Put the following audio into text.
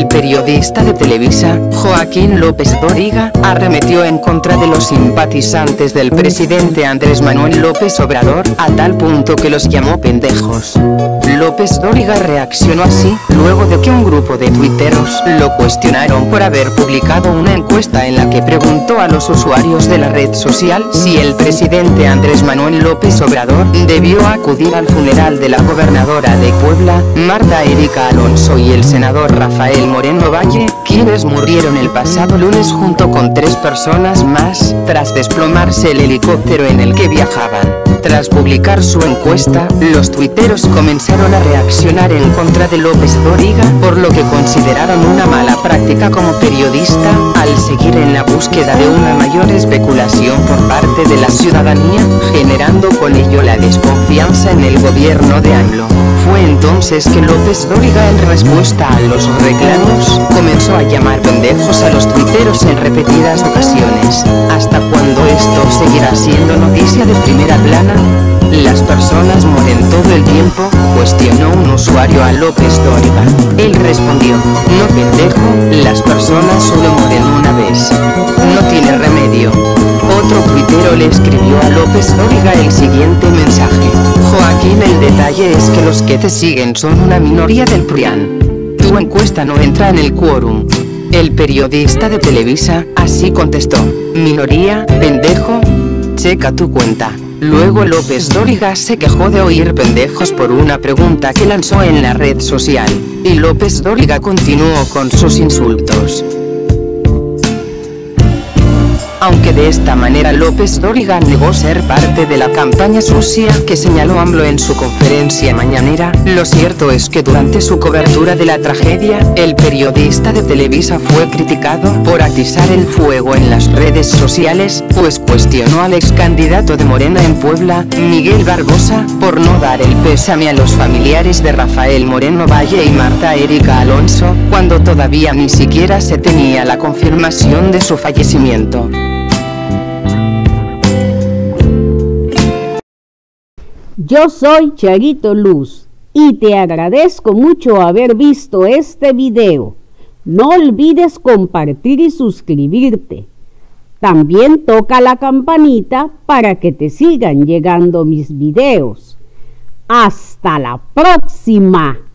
El periodista de Televisa, Joaquín López Dóriga, arremetió en contra de los simpatizantes del presidente Andrés Manuel López Obrador, a tal punto que los llamó pendejos. López Dóriga reaccionó así, luego de que un grupo de tuiteros lo cuestionaron por haber publicado una encuesta en la que preguntó a los usuarios de la red social si el presidente Andrés Manuel López Obrador debió acudir al funeral de la gobernadora de Puebla, Marta Erika Alonso, y el senador Rafael Moreno Valle, quienes murieron el pasado lunes junto con 3 personas más, tras desplomarse el helicóptero en el que viajaban. Tras publicar su encuesta, los tuiteros comenzaron a reaccionar en contra de López Dóriga, por lo que consideraron una mala práctica como periodista, al seguir en la búsqueda de una mayor especulación por parte de la ciudadanía, generando con ello la desconfianza en el gobierno de AMLO. Fue entonces que López Dóriga, en respuesta a los reclamos, comenzó a llamar pendejos a los tuiteros en repetidas ocasiones. ¿Hasta cuándo esto seguirá siendo noticia de primera plana? Las personas mueren todo el tiempo, cuestionó un usuario a López Dóriga. Él respondió: no, pendejo, las personas solo mueren una vez. No tiene remedio. Otro tuitero le escribió a López Dóriga el siguiente mensaje: Joaquín, el detalle es que los que te siguen son una minoría del PRIAN. Tu encuesta no entra en el quórum. El periodista de Televisa así contestó: minoría, pendejo, checa tu cuenta. Luego López Dóriga se quejó de oír pendejos por una pregunta que lanzó en la red social, y López Dóriga continuó con sus insultos. Aunque de esta manera López Dóriga negó ser parte de la campaña sucia que señaló AMLO en su conferencia mañanera, lo cierto es que durante su cobertura de la tragedia, el periodista de Televisa fue criticado por atizar el fuego en las redes sociales, pues cuestionó al ex candidato de Morena en Puebla, Miguel Barbosa, por no dar el pésame a los familiares de Rafael Moreno Valle y Marta Erika Alonso, cuando todavía ni siquiera se tenía la confirmación de su fallecimiento. Yo soy Charito Luz y te agradezco mucho haber visto este video. No olvides compartir y suscribirte. También toca la campanita para que te sigan llegando mis videos. ¡Hasta la próxima!